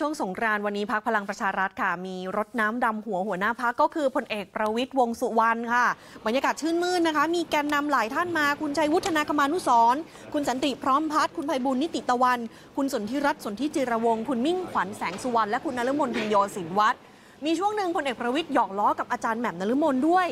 ช่วงสงกรานต์วันนี้พรรคพลังประชารัฐค่ะมีรถน้ำดำหัวหน้าพรรคก็คือพลเอกประวิตรวงษ์สุวรรณค่ะบรรยากาศชื่นมื่นนะคะมีแกนนำหลายท่านมาคุณชัยวุฒนาคมานุสรณ์คุณสันติพร้อมพัฒน์คุณไพบูลย์นิติตะวันคุณสนธิรัตน์สนธิจิรวงศ์คุณมิ่งขวัญแสงสุวรรณและคุณนฤมลพิญโยศิลวัฒน์มีช่วงหนึ่งพลเอกประวิตรหยอกล้อกับอาจารย์แหม่มนฤมลด้วย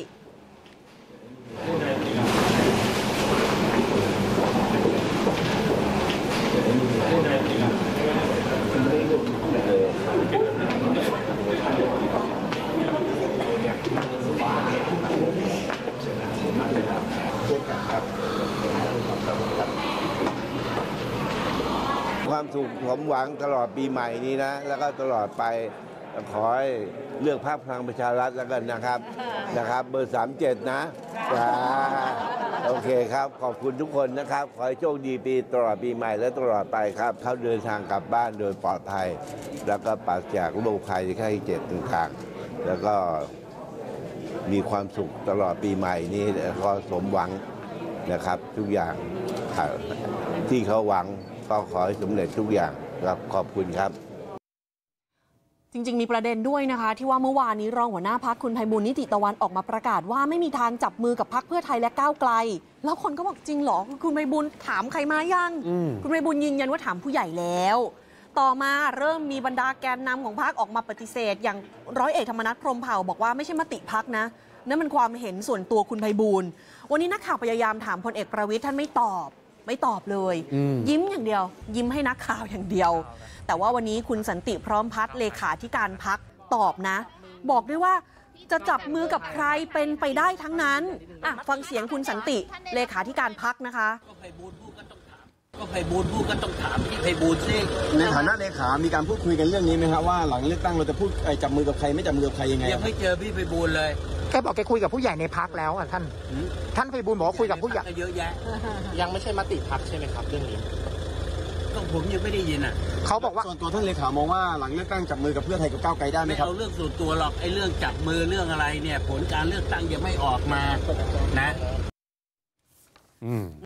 ความสุขความหวังตลอดปีใหม่นี้นะแล้วก็ตลอดไปขอให้เลือกพรรคพลังประชารัฐแล้วกันนะครับเบอร์ 37นะโอเคครับขอบคุณทุกคนนะครับขอให้โชคดีปีตลอดปีใหม่และตลอดไปครับเข้าเดินทางกลับบ้านโดยปลอดภัยแล้วก็ปราศจากโรคภัยไข้เจ็บต่างๆแล้วก็มีความสุขตลอดปีใหม่นี้ก็สมหวังนะครับทุกอย่างที่เขาหวังก็ขอให้สำเร็จทุกอย่างครับขอบคุณครับจริงๆมีประเด็นด้วยนะคะที่ว่าเมื่อวานนี้รองหัวหน้าพรรคคุณไพบูลย์นิติตะวันออกมาประกาศว่าไม่มีทางจับมือกับพรรคเพื่อไทยและก้าวไกลแล้วคนก็บอกจริงเหรอคุณไพบูลย์ถามใครมายังคุณไพบูลย์ยืนยันว่าถามผู้ใหญ่แล้วต่อมาเริ่มมีบรรดาแกนนำของพรรคออกมาปฏิเสธอย่างร้อยเอกธรรมนัสพรหมเผ่าบอกว่าไม่ใช่มติพรรคนะนั่นมันความเห็นส่วนตัวคุณไพบูลย์วันนี้นักข่าวพยายามถามพลเอกประวิตรท่านไม่ตอบเลยยิ้มอย่างเดียวยิ้มให้นักข่าวอย่างเดียวแต่ว่าวันนี้คุณสันติพร้อมพัฒน์เลขาธิการพรรคตอบนะบอกด้วยว่าจะจับมือกับใครเป็นไปได้ทั้งนั้นอ่ะฟังเสียงคุณสันติเลขาธิการพรรคนะคะก็ไพบูลย์พูดก็ต้องถามที่ไพบูลย์สิในฐานะเลขามีการพูดคุยกันเรื่องนี้ไหมครับว่าหลังเลือกตั้งเราจะพูดจับมือกับใครไม่จับมือกับใครยังไงยังไม่เจอพี่ไพบูลย์เลยแกบอกแกคุยกับผู้ใหญ่ในพรรคแล้วอ่ะท่านไพบูลย์บอกคุยกับผู้ใหญ่เยอะแยะยังไม่ใช่มติพรรคใช่ไหมครับเรื่องนี้ก็ผมยังไม่ได้ยินอ่ะเขาบอกว่าส่วนตัวท่านเลขามองว่าหลังเลือกตั้งจับมือกับเพื่อไทยกับก้าวไกลได้ไหมครับไม่เอาเรื่องส่วนตัวหรอกไอ้เรื่องจับมือเรื่องอะไรเนี่ยผลการเลือกตั้งยังไม่ออกมานะ